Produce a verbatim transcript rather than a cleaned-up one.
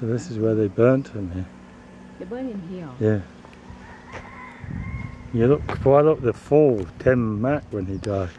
So this is where they burnt him here. They burnt him here? Yeah. You look quite up the fall of Tim Mack when he died.